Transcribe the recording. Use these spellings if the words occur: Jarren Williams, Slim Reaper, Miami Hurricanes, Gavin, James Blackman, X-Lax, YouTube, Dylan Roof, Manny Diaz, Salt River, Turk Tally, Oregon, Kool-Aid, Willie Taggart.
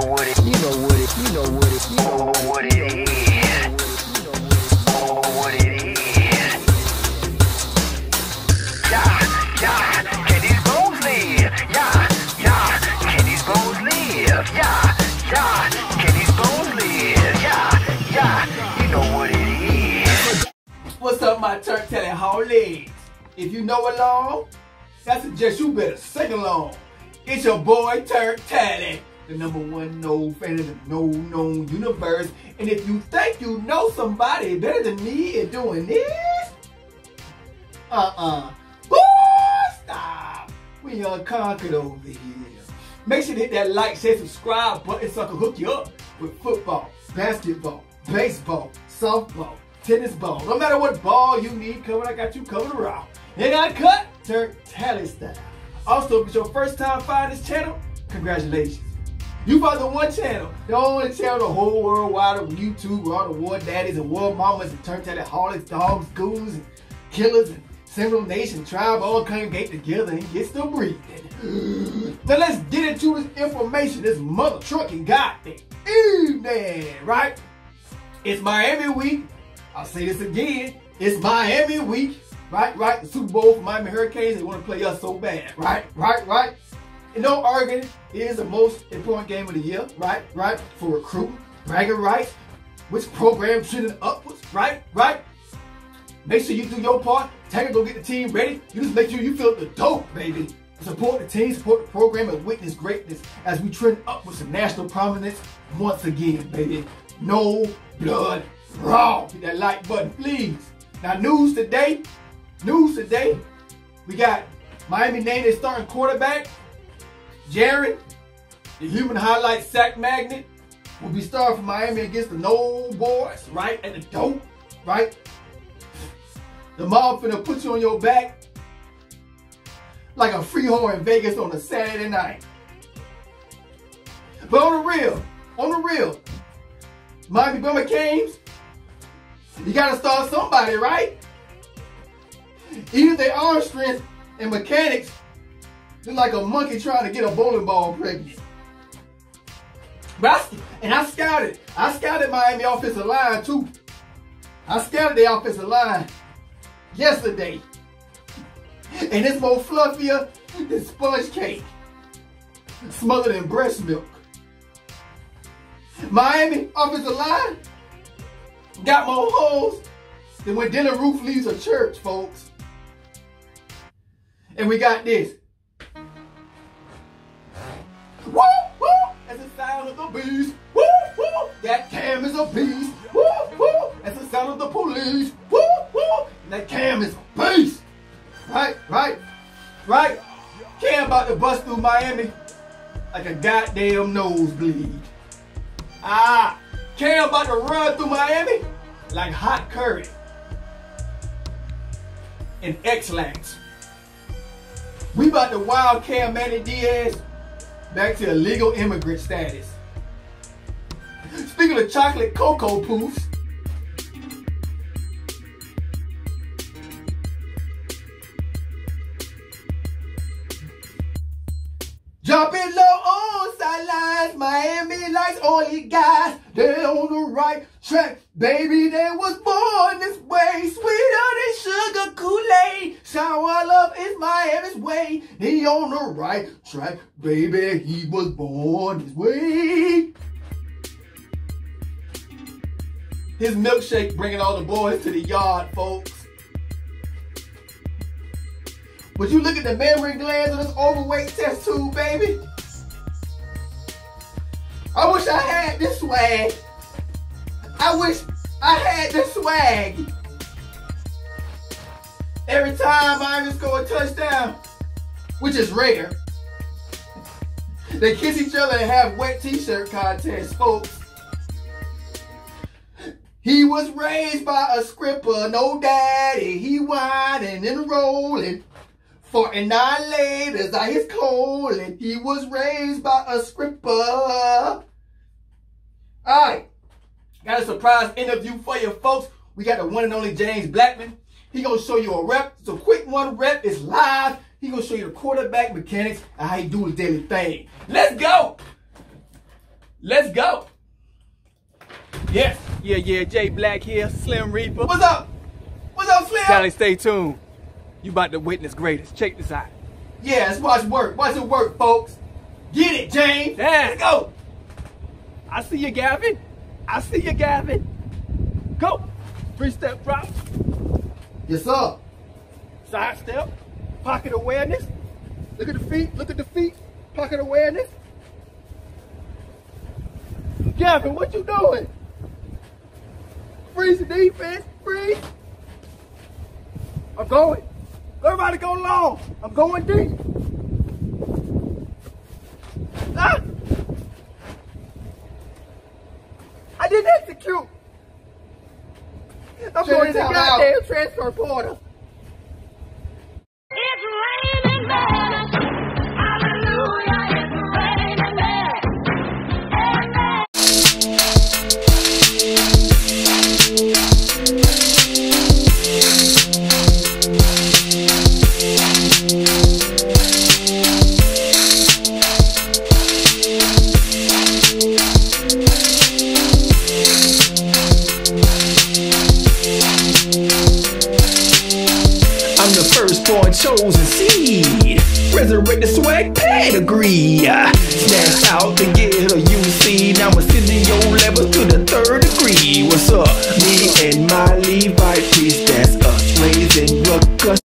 know what it, you know what it is. Yeah, can these bones live? Yeah, can these bones live? Yeah, can these bones live? Yeah, you know what it is. What's up, my Turk Tally homies? If you know a long, I suggest you better sing along. It's your boy Turk Tally, the #1 known fan in the known universe. And if you think you know somebody better than me at doing this, boy, stop. We unconquered over here. Make sure to hit that like, share, subscribe button so I can hook you up with football, basketball, baseball, softball, tennis ball. No matter what ball you need covered, I got you covered around. And I cut Turk Tally style. Also, if it's your first time finding this channel, congratulations. You found the one channel, the only channel the whole world wide of YouTube where all the war daddies and war mamas and Turk Tally holics, dogs, ghouls, and killers, and several nation, tribe all congregate together and get still breathing. Now let's get into this information, this mother trucking goddamn evening, right? It's Miami week. I'll say this again. It's Miami week. Right, the Super Bowl for Miami Hurricanes, they want to play us so bad, right. You know, Oregon is the most important game of the year, right, for recruiting, bragging rights, which program shooting upwards, right. Make sure you do your part, Taggart go get the team ready, you just make sure you fill up the dope, baby. Support the team, support the program, and witness greatness as we trend upwards to national prominence once again, baby. No blood raw. Hit that like button, please. Now, news today, we got Miami named their starting quarterback. Jarren, the human highlight sack magnet, will be starting for Miami against the old boys, right? At the dope, right? The mob finna put you on your back like a free whore in Vegas on a Saturday night. But on the real, Miami Hurricanes, you gotta start somebody, right? Either their arm strength and mechanics, they're like a monkey trying to get a bowling ball pregnant. But I scouted Miami offensive line too. I scouted the offensive line yesterday. And it's more fluffier than sponge cake, smothered in breast milk. Miami offensive line got more holes than when Dylan Roof leaves a church, folks. And we got this. Woo, woo, that's the sound of the beast. Woo, woo, that cam is a beast. Woo, woo, that's the sound of the police. Woo, woo, that cam is a beast. Right. Cam about to bust through Miami like a goddamn nosebleed. Cam about to run through Miami like hot curry and X-Lax. We about to wildcat Manny Diaz back to illegal immigrant status. Speaking of chocolate cocoa poofs, jumping low on sidelines, Miami likes only guys. They're on the right track, baby. They was born this way, sweeter than sugar Kool-Aid. Shower love is Miami's way. He on the right track, baby. He was born this way. His milkshake bringing all the boys to the yard, folks. But you look at the mammary glands of this overweight test tube, baby. I wish I had this swag. Every time I score a touchdown, which is rare, they kiss each other and have wet t-shirt contests, folks. He was raised by a scripper, no daddy. He whining and rolling. 49 ladies I his calling. He was raised by a scripper. All right. Got a surprise interview for you, folks. We got the one and only James Blackman. He gonna show you a rep. It's a quick one rep. It's live. He gonna show you the quarterback mechanics and how he do his daily thing. Let's go. Let's go. Yes. Yeah, Jay Black here, Slim Reaper. What's up? What's up, Slim? Tally, stay tuned. You about to witness greatest. Check this out. Yeah, let's watch work. Watch it work, folks. Get it, James. Damn. Let's go. I see you, Gavin. I see you, Gavin. Go. Three-step drop. Yes, sir. Side step. Pocket awareness. Look at the feet. Look at the feet. Pocket awareness. Gavin, what you doing? Freeze the defense. Freeze. I'm going. Everybody go long. I'm going deep. Ah! I didn't execute. I'm going to the goddamn transfer portal. It's raining men. Hallelujah. Chosen seed, resurrect the swag pedigree. Snatched out to get a UC. Now I'm ascending your level to the 3rd degree. What's up? Me and my Levite priest, that's us raising ruckus.